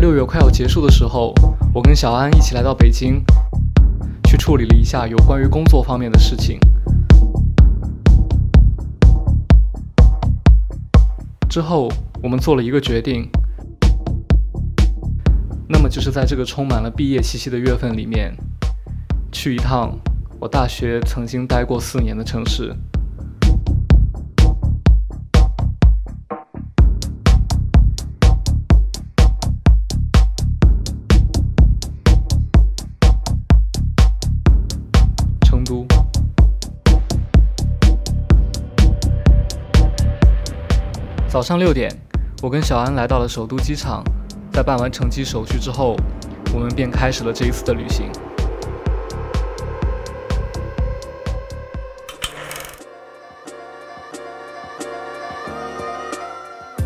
在6月快要结束的时候，我跟小安一起来到北京，去处理了一下有关于工作方面的事情。之后，我们做了一个决定，那么就是在这个充满了毕业气息的月份里面，去一趟我大学曾经待过4年的城市。 早上6点，我跟小安来到了首都机场，在办完乘机手续之后，我们便开始了这一次的旅行。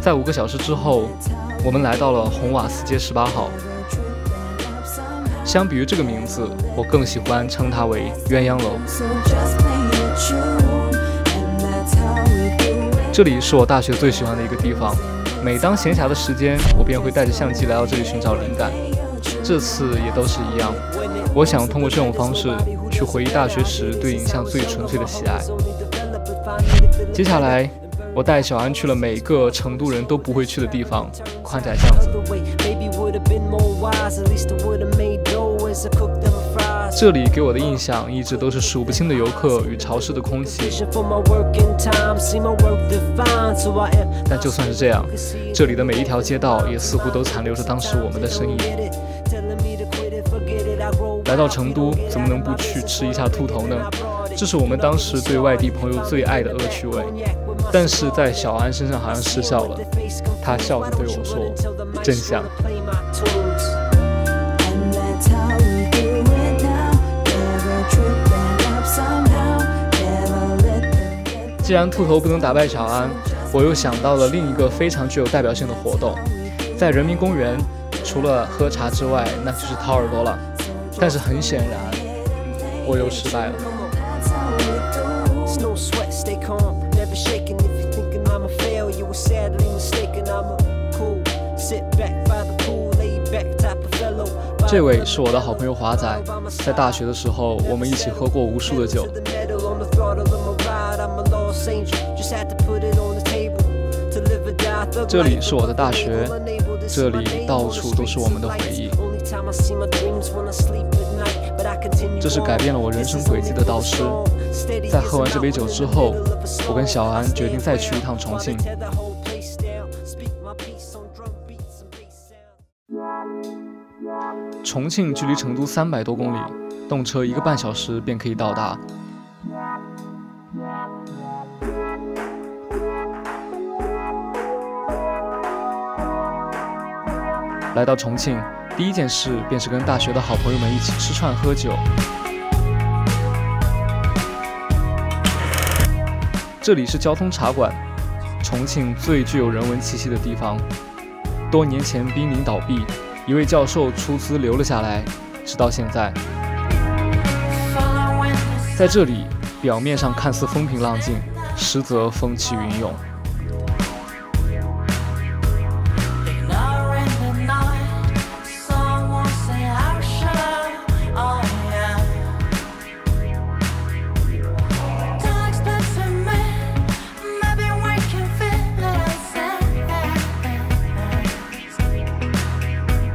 在5个小时之后，我们来到了红瓦斯街18号。相比于这个名字，我更喜欢称它为鸳鸯楼。 这里是我大学最喜欢的一个地方，每当闲暇的时间，我便会带着相机来到这里寻找灵感。这次也都是一样，我想通过这种方式去回忆大学时对影像最纯粹的喜爱。接下来，我带小安去了每个成都人都不会去的地方——宽窄巷子。这里给我的印象一直都是数不清的游客与潮湿的空气，但就算是这样，这里的每一条街道也似乎都残留着当时我们的身影。来到成都，怎么能不去吃一下兔头呢？这是我们当时对外地朋友最爱的恶趣味，但是在小安身上好像失效了。他笑着对我说：“真香。” 既然兔头不能打败小安，我又想到了另一个非常具有代表性的活动，在人民公园，除了喝茶之外，那就是掏耳朵了。但是很显然，我又失败了。这位是我的好朋友华仔，在大学的时候，我们一起喝过无数的酒。 这里是我的大学，这里到处都是我们的回忆。这是改变了我人生轨迹的导师。在喝完这杯酒之后，我跟小安决定再去一趟重庆。 重庆距离成都300多公里，动车1个半小时便可以到达。来到重庆，第一件事便是跟大学的好朋友们一起吃串喝酒。这里是交通茶馆，重庆最具有人文气息的地方。多年前濒临倒闭。 一位教授出资留了下来，直到现在。在这里，表面上看似风平浪静，实则风起云涌。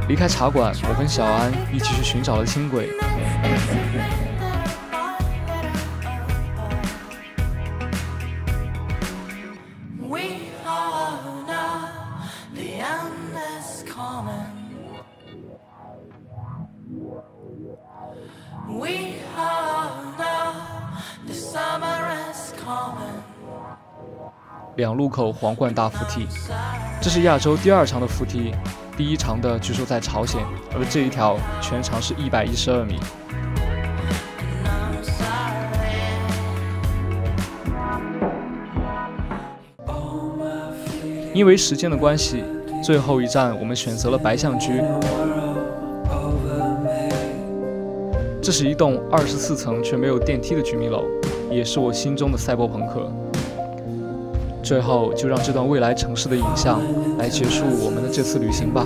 离开茶馆，我跟小安一起去寻找了轻轨。两路口皇冠大扶梯，这是亚洲第2长的扶梯。 第1长的据说在朝鲜，而这一条全长是112米。因为时间的关系，最后一站我们选择了白象居。这是一栋24层却没有电梯的居民楼，也是我心中的赛博朋克。 最后，就让这段未来城市的影像来结束我们的这次旅行吧。